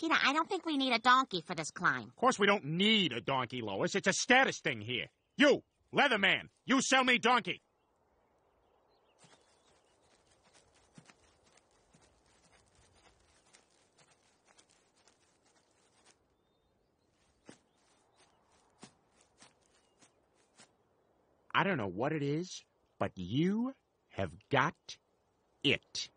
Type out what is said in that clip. Peter, I don't think we need a donkey for this climb. Of course we don't need a donkey, Lois. It's a status thing here. You, Leatherman, you sell me donkey. I don't know what it is, but you have got it.